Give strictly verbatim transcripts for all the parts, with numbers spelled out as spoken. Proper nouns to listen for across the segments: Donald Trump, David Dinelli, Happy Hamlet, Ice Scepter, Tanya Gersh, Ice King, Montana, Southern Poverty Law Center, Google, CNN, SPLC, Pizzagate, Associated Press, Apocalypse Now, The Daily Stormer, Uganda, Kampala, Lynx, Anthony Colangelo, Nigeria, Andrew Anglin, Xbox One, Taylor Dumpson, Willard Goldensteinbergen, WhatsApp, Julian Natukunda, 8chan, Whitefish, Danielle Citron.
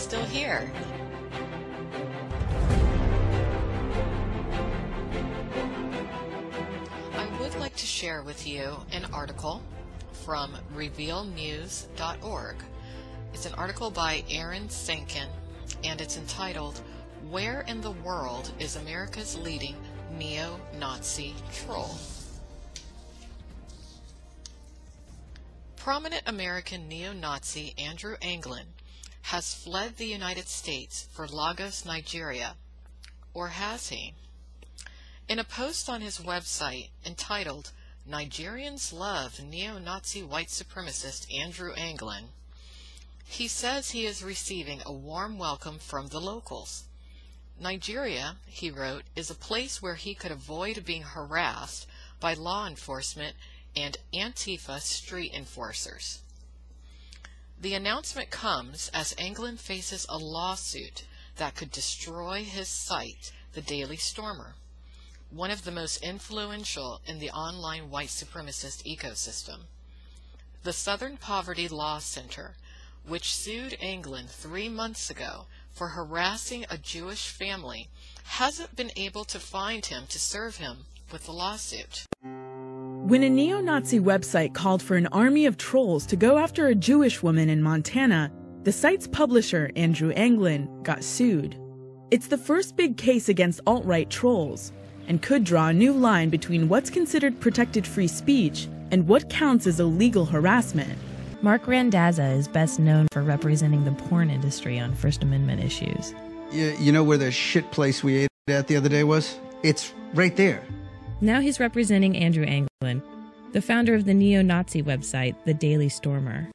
still here. I would like to share with you an article from Reveal News dot org. It's an article by Aaron Sankin, and it's entitled, Where in the World is America's Leading Neo-Nazi Troll? Prominent American neo-Nazi Andrew Anglin has fled the United States for Lagos, Nigeria, or has he? In a post on his website entitled, Nigerians Love Neo-Nazi White Supremacist Andrew Anglin, he says he is receiving a warm welcome from the locals. Nigeria, he wrote, is a place where he could avoid being harassed by law enforcement and Antifa street enforcers. The announcement comes as Anglin faces a lawsuit that could destroy his site, The Daily Stormer, one of the most influential in the online white supremacist ecosystem. The Southern Poverty Law Center, which sued Anglin three months ago for harassing a Jewish family, hasn't been able to find him to serve him with the lawsuit. When a neo-Nazi website called for an army of trolls to go after a Jewish woman in Montana, the site's publisher, Andrew Anglin, got sued. It's the first big case against alt-right trolls and could draw a new line between what's considered protected free speech and what counts as illegal harassment. Mark Randazza is best known for representing the porn industry on First Amendment issues. You, you know where the shit place we ate at the other day was? It's right there. Now he's representing Andrew Anglin, the founder of the neo-Nazi website, The Daily Stormer.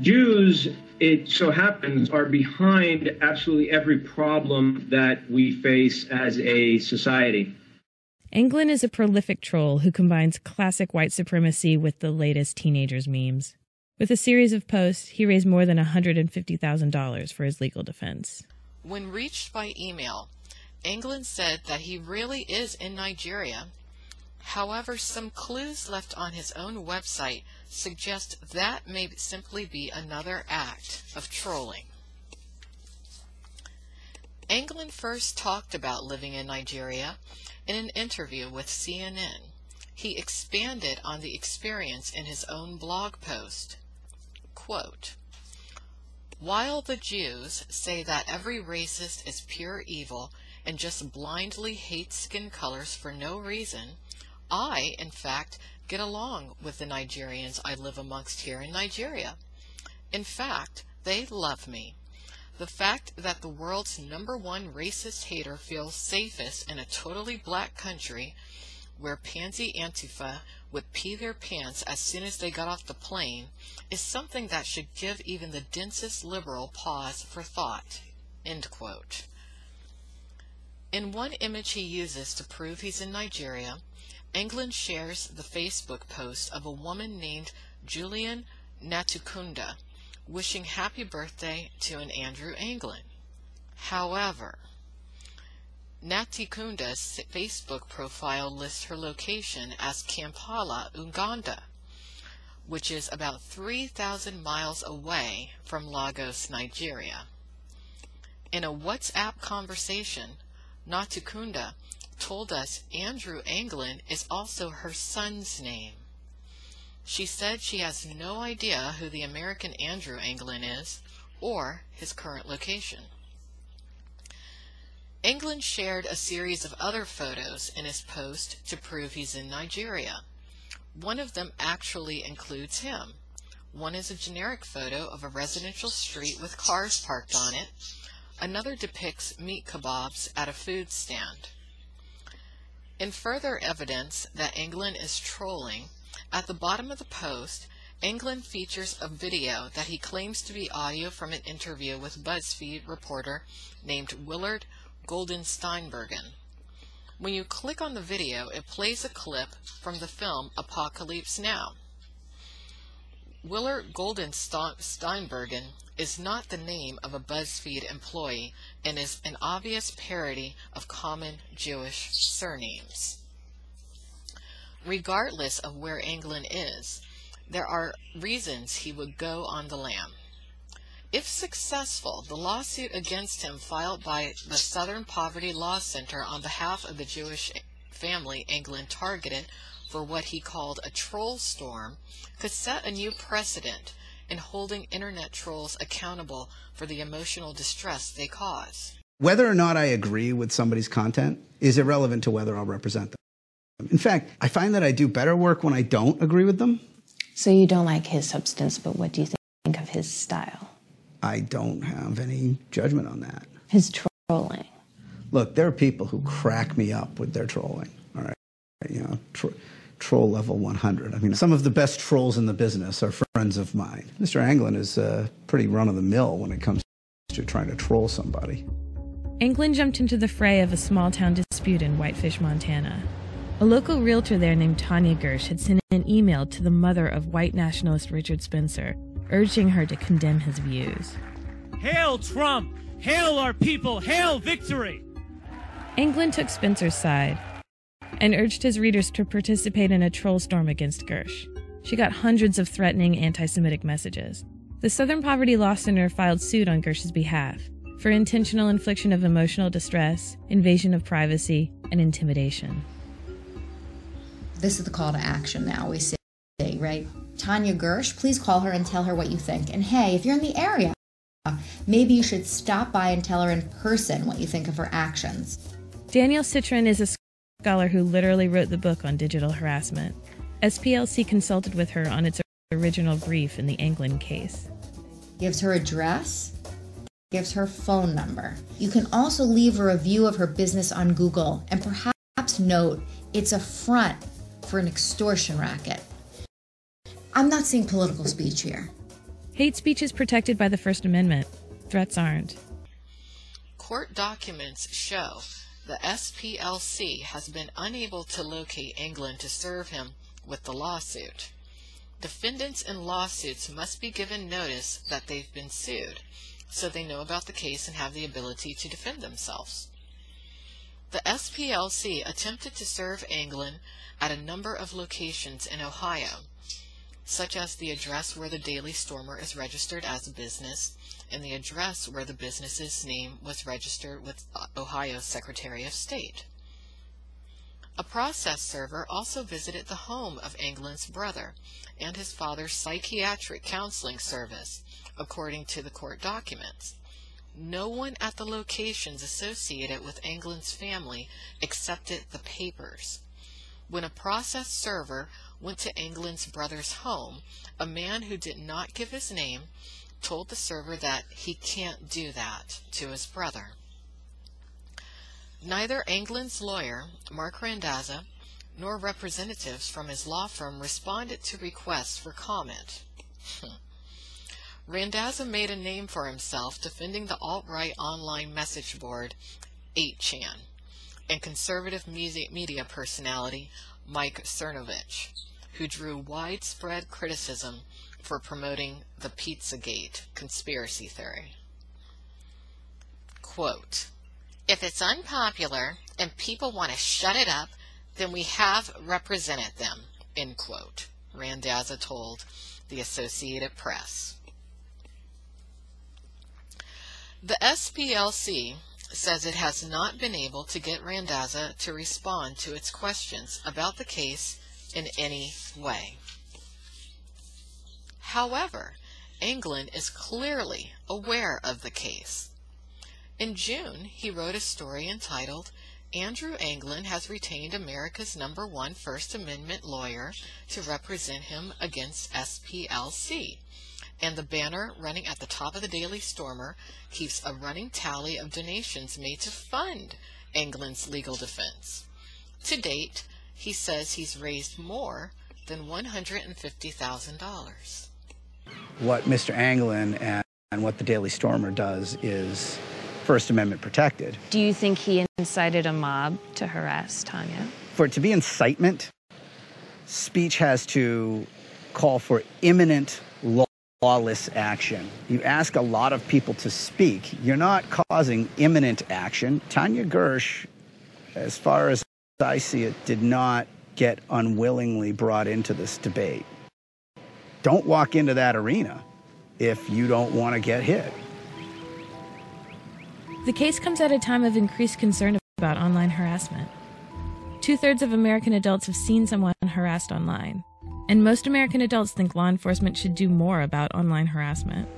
Jews, it so happens, are behind absolutely every problem that we face as a society. Anglin is a prolific troll who combines classic white supremacy with the latest teenagers' memes. With a series of posts, he raised more than one hundred fifty thousand dollars for his legal defense. When reached by email, Anglin said that he really is in Nigeria. However, some clues left on his own website suggest that may simply be another act of trolling. Anglin first talked about living in Nigeria in an interview with C N N. He expanded on the experience in his own blog post. Quote, while the Jews say that every racist is pure evil and just blindly hates skin colors for no reason, I, in fact, get along with the Nigerians I live amongst here in Nigeria. In fact, they love me. The fact that the world's number one racist hater feels safest in a totally black country where pansy Antifa would pee their pants as soon as they got off the plane is something that should give even the densest liberal pause for thought. End quote. In one image he uses to prove he's in Nigeria, Anglin shares the Facebook post of a woman named Julian Natukunda wishing happy birthday to an Andrew Anglin. However, Natukunda's Facebook profile lists her location as Kampala, Uganda, which is about three thousand miles away from Lagos, Nigeria. In a WhatsApp conversation, Natukunda told us Andrew Anglin is also her son's name. She said she has no idea who the American Andrew Anglin is or his current location. Anglin shared a series of other photos in his post to prove he's in Nigeria. One of them actually includes him. One is a generic photo of a residential street with cars parked on it. Another depicts meat kebabs at a food stand. In further evidence that Anglin is trolling, at the bottom of the post, Anglin features a video that he claims to be audio from an interview with BuzzFeed reporter named Willard Goldensteinbergen. When you click on the video, it plays a clip from the film Apocalypse Now. Willard Goldensteinbergen is not the name of a BuzzFeed employee and is an obvious parody of common Jewish surnames. Regardless of where Anglin is, there are reasons he would go on the lam. If successful, the lawsuit against him filed by the Southern Poverty Law Center on behalf of the Jewish family Anglin targeted for what he called a troll storm could set a new precedent in holding internet trolls accountable for the emotional distress they cause. Whether or not I agree with somebody's content is irrelevant to whether I'll represent them. In fact, I find that I do better work when I don't agree with them. So you don't like his substance, but what do you think of his style? I don't have any judgment on that. His trolling. Look, there are people who crack me up with their trolling, all right? You know, tro troll level one hundred. I mean, some of the best trolls in the business are friends of mine. Mister Anglin is uh, pretty run-of-the-mill when it comes to trying to troll somebody. Anglin jumped into the fray of a small-town dispute in Whitefish, Montana. A local realtor there named Tanya Gersh had sent an email to the mother of white nationalist Richard Spencer, urging her to condemn his views. Hail Trump! Hail our people! Hail victory! Anglin took Spencer's side and urged his readers to participate in a troll storm against Gersh. She got hundreds of threatening anti-Semitic messages. The Southern Poverty Law Center filed suit on Gersh's behalf for intentional infliction of emotional distress, invasion of privacy, and intimidation. This is the call to action now, we see, right? Tanya Gersh, please call her and tell her what you think. And hey, if you're in the area, maybe you should stop by and tell her in person what you think of her actions. Danielle Citron is a scholar who literally wrote the book on digital harassment. S P L C consulted with her on its original brief in the Anglin case. Gives her address, gives her phone number. You can also leave a review of her business on Google and perhaps note it's a front for an extortion racket. I'm not seeing political speech here. Hate speech is protected by the First Amendment. Threats aren't. Court documents show the S P L C has been unable to locate Anglin to serve him with the lawsuit. Defendants in lawsuits must be given notice that they've been sued, so they know about the case and have the ability to defend themselves. The S P L C attempted to serve Anglin at a number of locations in Ohio, such as the address where the Daily Stormer is registered as a business and the address where the business's name was registered with Ohio's Secretary of State. A process server also visited the home of Anglin's brother and his father's psychiatric counseling service, according to the court documents. No one at the locations associated with Anglin's family accepted the papers. When a process server went to Anglin's brother's home, a man who did not give his name told the server that he can't do that to his brother. Neither Anglin's lawyer, Mark Randazza, nor representatives from his law firm responded to requests for comment. Randazza made a name for himself defending the alt-right online message board, eight chan, and conservative music media personality, Mike Cernovich, who drew widespread criticism for promoting the Pizzagate conspiracy theory. Quote, "If it's unpopular and people want to shut it up, then we have represented them," end quote, Randazza told the Associated Press. The S P L C says it has not been able to get Randazza to respond to its questions about the case in any way. However, Anglin is clearly aware of the case. In June, he wrote a story entitled, "Andrew Anglin has retained America's number one First Amendment lawyer to represent him against S P L C." And the banner running at the top of the Daily Stormer keeps a running tally of donations made to fund Anglin's legal defense. To date, he says he's raised more than one hundred fifty thousand dollars. What Mister Anglin and, and what the Daily Stormer does is First Amendment protected. Do you think he incited a mob to harass Tanya? For it to be incitement, speech has to call for imminent law. Lawless action. You ask a lot of people to speak. You're not causing imminent action. Tanya Gersh, as far as I see it, did not get unwillingly brought into this debate. Don't walk into that arena. if you don't want to get hit. The case comes at a time of increased concern about online harassment. Two-thirds of American adults have seen someone harassed online, and most American adults think law enforcement should do more about online harassment.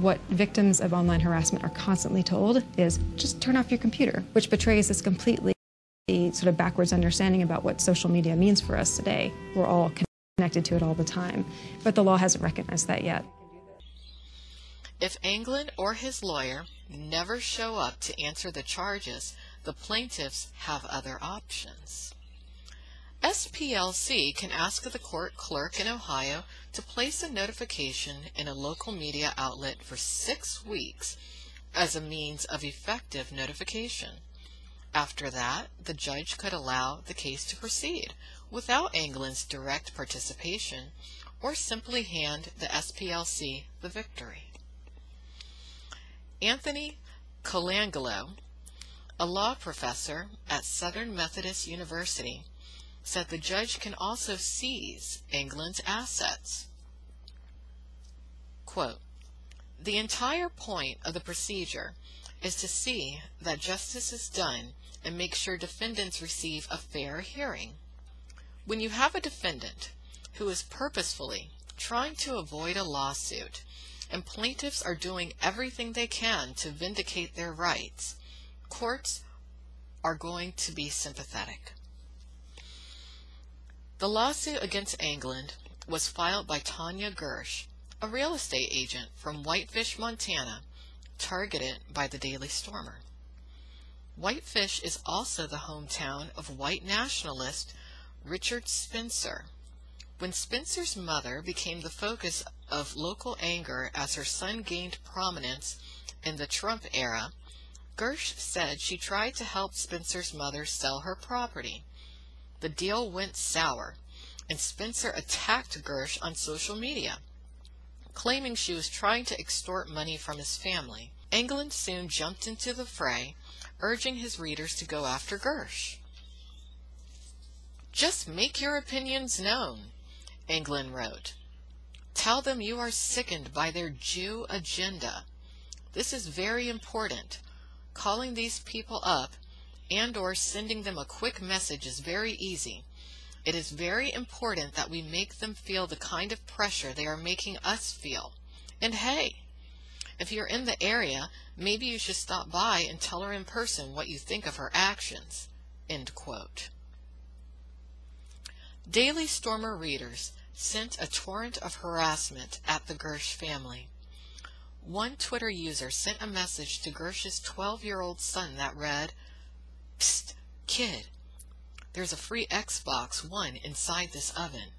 What victims of online harassment are constantly told is, just turn off your computer, which betrays this completely sort of backwards understanding about what social media means for us today. We're all connected to it all the time, but the law hasn't recognized that yet. If Anglin or his lawyer never show up to answer the charges, the plaintiffs have other options. S P L C can ask the court clerk in Ohio to place a notification in a local media outlet for six weeks as a means of effective notification. After that, the judge could allow the case to proceed without Anglin's direct participation, or simply hand the S P L C the victory. Anthony Colangelo, a law professor at Southern Methodist University, said the judge can also seize Anglin's assets. Quote, "The entire point of the procedure is to see that justice is done and make sure defendants receive a fair hearing. When you have a defendant who is purposefully trying to avoid a lawsuit and plaintiffs are doing everything they can to vindicate their rights, courts are going to be sympathetic." The lawsuit against Anglin was filed by Tanya Gersh, a real estate agent from Whitefish, Montana, targeted by the Daily Stormer. Whitefish is also the hometown of white nationalist Richard Spencer. When Spencer's mother became the focus of local anger as her son gained prominence in the Trump era, Gersh said she tried to help Spencer's mother sell her property. The deal went sour, and Spencer attacked Gersh on social media, claiming she was trying to extort money from his family. Anglin soon jumped into the fray, urging his readers to go after Gersh. "Just make your opinions known," Anglin wrote. "Tell them you are sickened by their Jew agenda. This is very important. Calling these people up and or sending them a quick message is very easy. It is very important that we make them feel the kind of pressure they are making us feel. And hey, if you're in the area, maybe you should stop by and tell her in person what you think of her actions." End quote. Daily Stormer readers sent a torrent of harassment at the Gersh family. One Twitter user sent a message to Gersh's twelve-year-old son that read, "Psst, kid, there's a free Xbox One inside this oven."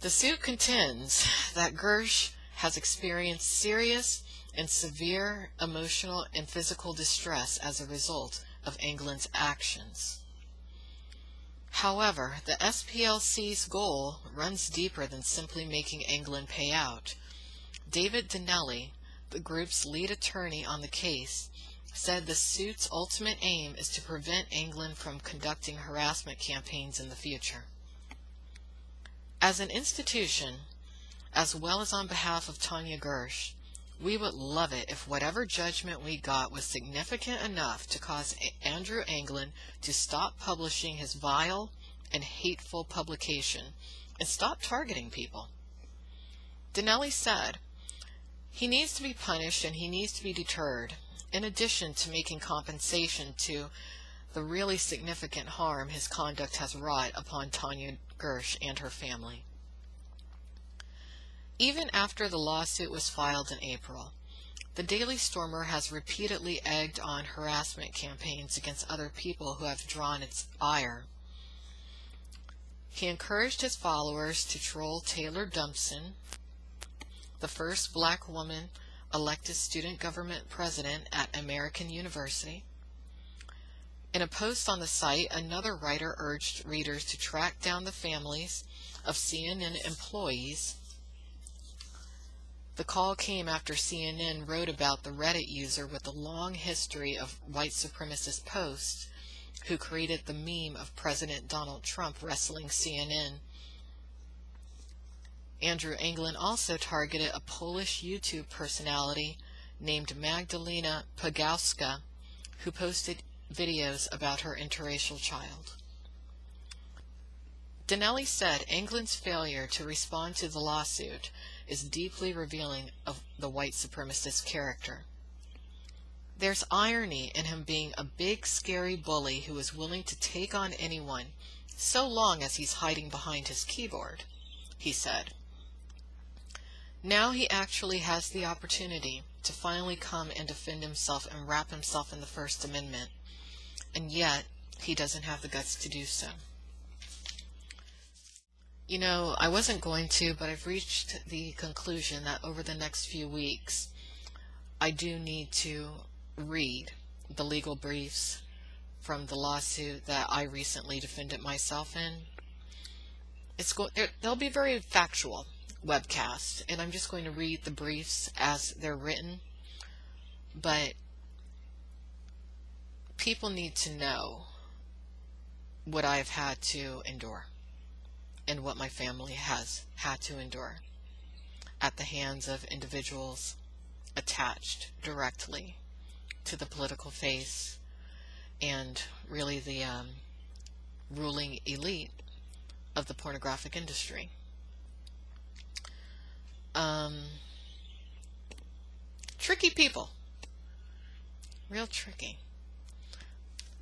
The suit contends that Gersh has experienced serious and severe emotional and physical distress as a result of Anglin's actions. However, the S P L C's goal runs deeper than simply making Anglin pay out. David Dinelli, the group's lead attorney on the case, said the suit's ultimate aim is to prevent Anglin from conducting harassment campaigns in the future. "As an institution, as well as on behalf of Tanya Gersh, we would love it if whatever judgment we got was significant enough to cause Andrew Anglin to stop publishing his vile and hateful publication and stop targeting people." Dinelli said, "He needs to be punished and he needs to be deterred, in addition to making compensation to the really significant harm his conduct has wrought upon Tanya Gersh and her family." Even after the lawsuit was filed in April, the Daily Stormer has repeatedly egged on harassment campaigns against other people who have drawn its ire. He encouraged his followers to troll Taylor Dumpson, the first black woman elected student government president at American University. In a post on the site, another writer urged readers to track down the families of C N N employees. The call came after C N N wrote about the Reddit user with a long history of white supremacist posts who created the meme of President Donald Trump wrestling C N N. Andrew Anglin also targeted a Polish YouTube personality named Magdalena Pogowska, who posted videos about her interracial child. Dinelli said Anglin's failure to respond to the lawsuit is deeply revealing of the white supremacist character. There's irony in him being a big, scary bully who is willing to take on anyone so long as he's hiding behind his keyboard, he said. Now he actually has the opportunity to finally come and defend himself and wrap himself in the First Amendment, and yet he doesn't have the guts to do so. You know, I wasn't going to, but I've reached the conclusion that over the next few weeks, I do need to read the legal briefs from the lawsuit that I recently defended myself in. It's go- they'll be very factual webcasts, and I'm just going to read the briefs as they're written, but people need to know what I've had to endure and what my family has had to endure at the hands of individuals attached directly to the political face and really the um, ruling elite of the pornographic industry. Um, tricky people, real tricky.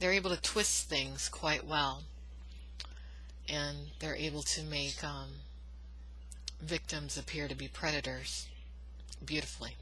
They're able to twist things quite well, and they're able to make um, victims appear to be predators beautifully.